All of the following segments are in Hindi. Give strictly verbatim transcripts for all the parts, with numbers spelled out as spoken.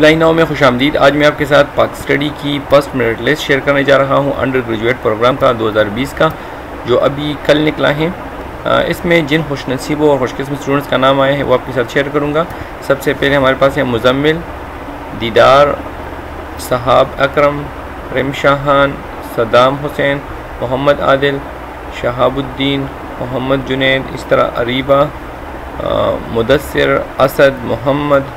फ्लाई नाउ में खुशामदीद। आज मैं आपके साथ पाक स्टडी की फर्स्ट मेरिट लिस्ट शेयर करने जा रहा हूं अंडर ग्रेजुएट प्रोग्राम का दो हज़ार बीस का, जो अभी कल निकला है। इसमें जिन खुशनसीबों और खुशकिस्मत स्टूडेंट्स का नाम आया है वो आपके साथ शेयर करूंगा। सबसे पहले हमारे पास है मुजम्मिल, दीदार, शहाब अकरम, रिमशा खान, सद्दाम हुसैन, मोहम्मद आदिल, शहाबुद्दीन, मोहम्मद जुनैद, इस तरह अरीबा, मुदस्सर, असद, मोहम्मद,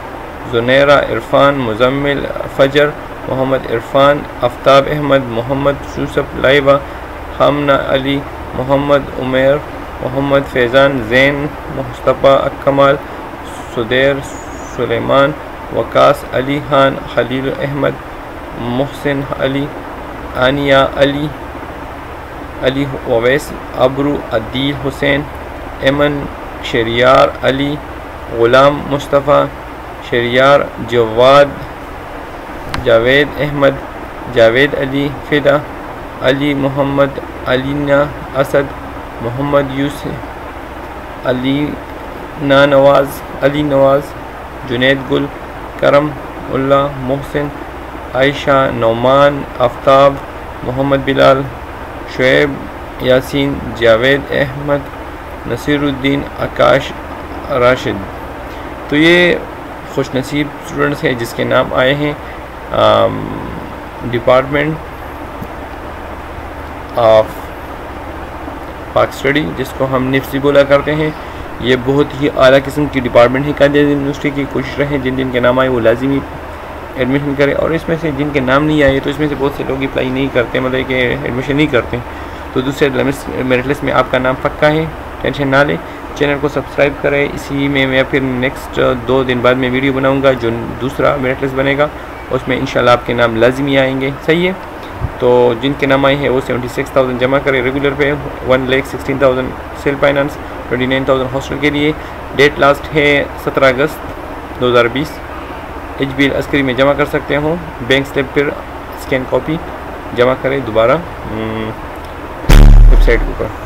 ज़ुनैरा, इरफान, मुजम्मिल, फजर, मोहम्मद इरफान, आफ्ताब अहमद, मोहम्मद यूसुफ, लाइबा, हमना अली, मोहम्मद उमैर, मोहम्मद फैज़ान, ज़ैन, मुस्तफ़ा कमाल, सुदैर, सुलेमान, वकास अली खान, खलील अहमद, मोहसिन अली, आनिया अली, अली अवैस अब्रो, आदिल हुसैन, ऐमन, शहरियार अली, ग़ुलाम मुस्तफ़ा, शहरियार, जवाद, जावेद अहमद, जावेद अली, फ़िदा अली, मोहम्मद अलीना, असद, मोहम्मद यूसुफ अली, ना नवाज़ अली नवाज़, जुनैद गुल, करम उल्ला, मोहसिन, आयशा, नौमान, आफ्ताब, मोहम्मद बिलाल, शुएब, यासीन, जावेद अहमद, नसीरुद्दीन, आकाश, राशिद। तो ये खुशनसीब स्टूडेंट्स हैं जिसके नाम आए हैं। डिपार्टमेंट ऑफ पाक स्टडी जिसको हम निफ्सी बोला करते हैं, ये बहुत ही आला किस्म की डिपार्टमेंट है। कायदे यूनिवर्सिटी की कोशिश रहे जिन जिन के नाम आए वो लाजिमी एडमिशन करें, और इसमें से जिनके नाम नहीं आए तो इसमें से बहुत से लोग अप्लाई नहीं करते, मतलब कि एडमिशन नहीं करते, तो दूसरे मेरिट लिस्ट में आपका नाम पक्का है। टेंशन ना लें, चैनल को सब्सक्राइब करें। इसी में मैं फिर नेक्स्ट दो दिन बाद में वीडियो बनाऊंगा जो दूसरा मेरिट लिस्ट बनेगा, उसमें इंशाल्लाह आपके नाम लाजमी आएंगे। सही है, तो जिनके नाम आए हैं वो सेवेंटी सिक्स थाउजेंड जमा करें regular pay, one lakh sixteen thousand self finance, twenty nine thousand hostel के लिए। डेट लास्ट है सत्रह अगस्त दो हज़ार बीस। एच बी एल अस्करी में जमा कर सकते हो, बैंक स्लिप फिर स्कैन कॉपी जमा करें दोबारा वेबसाइट के ऊपर।